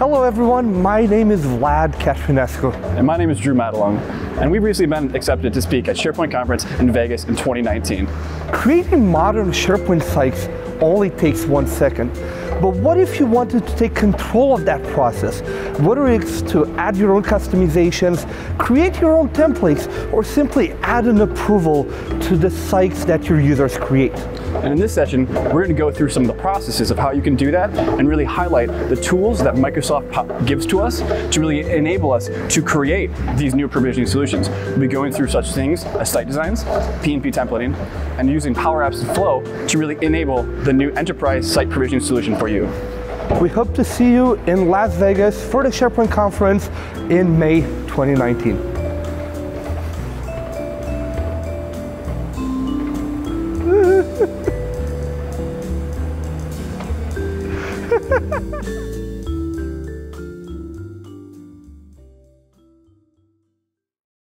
Hello everyone, my name is Vlad Catrinescu. And my name is Drew Madelung, and we've recently been accepted to speak at SharePoint Conference in Vegas in 2019. Creating modern SharePoint sites only takes 1 second. But what if you wanted to take control of that process? Whether it's to add your own customizations, create your own templates, or simply add an approval to the sites that your users create. And in this session, we're going to go through some of the processes of how you can do that and really highlight the tools that Microsoft gives to us to really enable us to create these new provisioning solutions. We'll be going through such things as Site Designs, PnP templating, and using PowerApps and Flow to really enable the new enterprise site provisioning solution for you. We hope to see you in Las Vegas for the SharePoint Conference in May 2019.